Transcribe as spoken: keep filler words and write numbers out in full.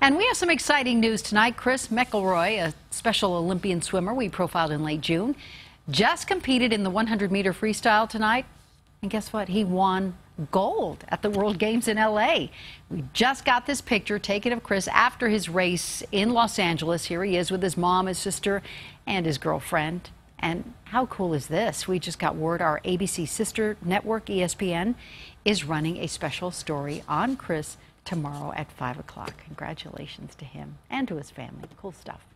And we have some exciting news tonight. Chris McElroy, a Special Olympian swimmer we profiled in late June, just competed in the one hundred meter freestyle tonight. And guess what? He won gold at the World Games in L A. We just got this picture taken of Chris after his race in Los Angeles. Here he is with his mom, his sister, and his girlfriend. And how cool is this? We just got word our A B C sister network, E S P N, is running a special story on Chris tomorrow at five o'clock. Congratulations to him and to his family. Cool stuff.